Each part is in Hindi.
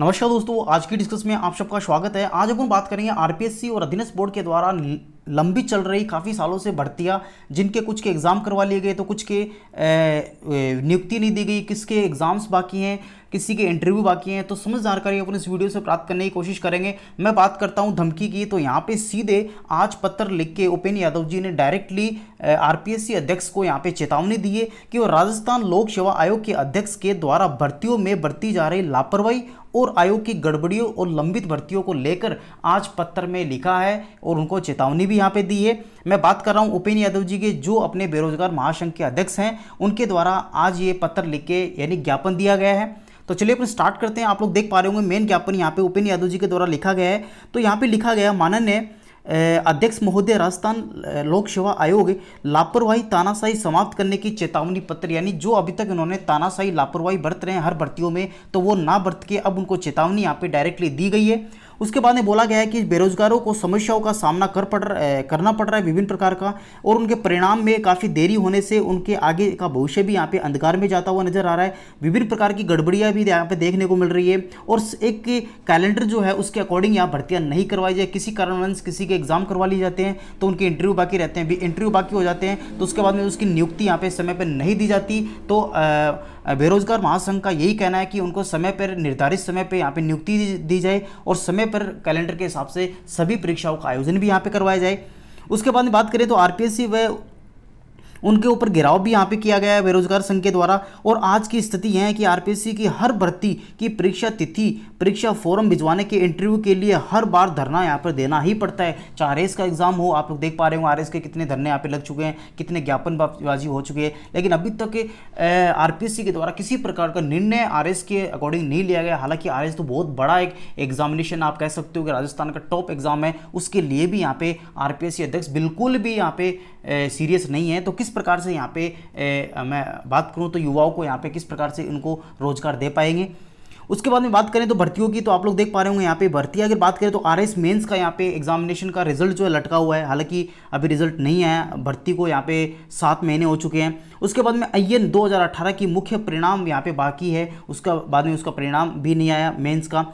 नमस्कार दोस्तों, आज की डिस्कस में आप सबका स्वागत है। आज अपन बात करेंगे आरपीएससी और अधीनस्थ बोर्ड के द्वारा लंबी चल रही काफ़ी सालों से भर्तियां, जिनके कुछ के एग्ज़ाम करवा लिए गए तो कुछ के नियुक्ति नहीं दी गई, किसके एग्ज़ाम्स बाकी हैं, किसी के इंटरव्यू बाकी हैं। तो समस्त जानकारी अपन इस वीडियो से प्राप्त करने की कोशिश करेंगे। मैं बात करता हूं धमकी की, तो यहाँ पे सीधे आज पत्र लिख के उपेन्द्र यादव जी ने डायरेक्टली आरपीएससी अध्यक्ष को यहाँ पे चेतावनी दी है कि वो राजस्थान लोक सेवा आयोग के अध्यक्ष के द्वारा भर्तियों में बरती जा रही लापरवाही और आयोग की गड़बड़ियों और लंबित भर्तियों को लेकर आज पत्र में लिखा है और उनको चेतावनी भी यहाँ पे दी है। मैं बात कर रहा हूँ उपेन्द्र यादव जी के, जो अपने बेरोजगार महासंघ के अध्यक्ष हैं। उनके द्वारा आज ये पत्र लिख के यानी ज्ञापन दिया गया है। तो चलिए अपन स्टार्ट करते हैं। आप लोग देख पा रहे होंगे मेन ज्ञापन यहाँ पे उपेन्द्र यादव जी के द्वारा लिखा गया है। तो यहाँ पे लिखा गया, माननीय अध्यक्ष महोदय, राजस्थान लोक सेवा आयोग लापरवाही तानाशाही समाप्त करने की चेतावनी पत्र, यानी जो अभी तक इन्होंने तानाशाही लापरवाही बरत रहे हैं हर भर्तियों में, तो वो ना बरत के अब उनको चेतावनी यहाँ पे डायरेक्टली दी गई है। उसके बाद में बोला गया है कि बेरोजगारों को समस्याओं का सामना करना पड़ रहा है विभिन्न प्रकार का, और उनके परिणाम में काफ़ी देरी होने से उनके आगे का भविष्य भी यहाँ पे अंधकार में जाता हुआ नजर आ रहा है। विभिन्न प्रकार की गड़बड़ियाँ भी यहाँ पे देखने को मिल रही है, और एक कैलेंडर जो है उसके अकॉर्डिंग यहाँ भर्तियाँ नहीं करवाई जाए। किसी कारणवश किसी के एग्ज़ाम करवा लिए जाते हैं तो उनके इंटरव्यू बाकी रहते हैं, इंटरव्यू बाकी हो जाते हैं तो उसके बाद में उसकी नियुक्ति यहाँ पे समय पर नहीं दी जाती। तो बेरोजगार महासंघ का यही कहना है कि उनको समय पर, निर्धारित समय पर यहाँ पे नियुक्ति दी जाए और समय पर कैलेंडर के हिसाब से सभी परीक्षाओं का आयोजन भी यहाँ पे करवाया जाए। उसके बाद में बात करें तो आरपीएससी व उनके ऊपर घेराव भी यहाँ पे किया गया है बेरोजगार संघ के द्वारा। और आज की स्थिति यह है कि आरपीएससी की हर भर्ती की परीक्षा तिथि, परीक्षा फॉर्म भिजवाने के, इंटरव्यू के लिए हर बार धरना यहाँ पर देना ही पड़ता है, चाहे आरएस का एग्जाम हो। आप लोग देख पा रहे हो आरएस के कितने धरने यहाँ पे लग चुके हैं, कितने ज्ञापनबाजी हो चुके हैं, लेकिन अभी तक आरपीएससी के द्वारा किसी प्रकार का निर्णय आरएस के अकॉर्डिंग नहीं लिया गया। हालांकि आरएस तो बहुत बड़ा एक एग्जामिनेशन, आप कह सकते हो कि राजस्थान का टॉप एग्जाम है, उसके लिए भी यहाँ पे आरपीएससी अध्यक्ष बिल्कुल भी यहाँ पे सीरियस नहीं है। तो किस प्रकार से यहाँ पे मैं बात करूँ तो युवाओं को यहाँ पे किस प्रकार से उनको रोजगार दे पाएंगे। उसके बाद में बात करें तो भर्तियों की, तो आप लोग देख पा रहे होंगे यहाँ पे भर्तियाँ की बात करें तो आरएस मेंस का यहाँ पे एग्जामिनेशन का रिजल्ट जो है लटका हुआ है। हालांकि अभी रिजल्ट नहीं आया, भर्ती को यहाँ पे 7 महीने हो चुके हैं। उसके बाद में IN 2018 की मुख्य परिणाम यहाँ पे बाकी है, उसका बाद में उसका परिणाम भी नहीं आया मेन्स का।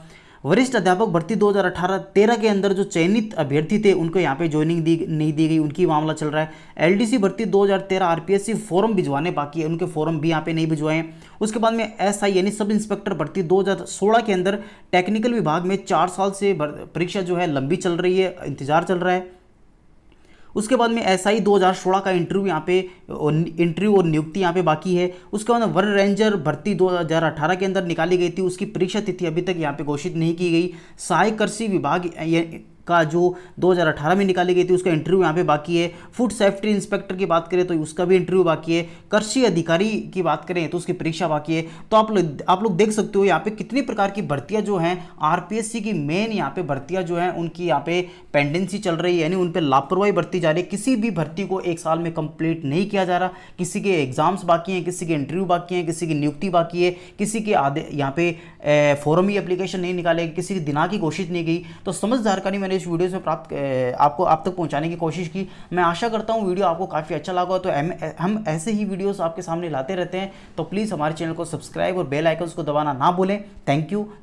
वरिष्ठ अध्यापक भर्ती 2018-13 के अंदर जो चयनित अभ्यर्थी थे उनको यहाँ पे ज्वाइनिंग नहीं दी गई, उनकी मामला चल रहा है। एलडीसी भर्ती 2013 आरपीएससी फॉर्म भिजवाने बाकी है, उनके फॉर्म भी यहाँ पे नहीं भिजवाए हैं। उसके बाद में एसआई यानी सब इंस्पेक्टर भर्ती 2016 के अंदर टेक्निकल विभाग में 4 साल से परीक्षा जो है लंबी चल रही है, इंतजार चल रहा है। उसके बाद में एसआई 2016 का इंटरव्यू यहाँ पे, इंटरव्यू और नियुक्ति यहाँ पे बाकी है। उसके बाद वन रेंजर भर्ती 2018 के अंदर निकाली गई थी, उसकी परीक्षा तिथि अभी तक यहाँ पे घोषित नहीं की गई। सहायक कृषि विभाग का जो 2018 में निकाली गई थी उसका इंटरव्यू यहाँ पे बाकी है। फूड सेफ्टी इंस्पेक्टर की बात करें तो उसका भी इंटरव्यू बाकी है। कृषि अधिकारी की बात करें तो उसकी परीक्षा बाकी है। तो आप लोग देख सकते हो यहाँ पे कितनी प्रकार की भर्तियाँ जो हैं आरपीएससी की, मेन यहाँ पे भर्तियाँ जो हैं उनकी यहाँ पे पेंडेंसी चल रही है, यानी उन पर लापरवाही बरती जा रही है। किसी भी भर्ती को एक साल में कंप्लीट नहीं किया जा रहा, किसी के एग्जाम्स बाकी हैं, किसी के इंटरव्यू बाकी हैं, किसी की नियुक्ति बाकी है, किसी के आधे यहाँ पे फॉर्म ही एप्लीकेशन नहीं निकाले, किसी की दिनांक घोषित नहीं गई। तो समस्त जानकारी इस वीडियो से प्राप्त आपको आप तक पहुंचाने की कोशिश की। मैं आशा करता हूं वीडियो आपको काफ़ी अच्छा लगा। तो हम ऐसे ही वीडियोस आपके सामने लाते रहते हैं, तो प्लीज़ हमारे चैनल को सब्सक्राइब और बेल आइकन को दबाना ना भूलें। Thank you.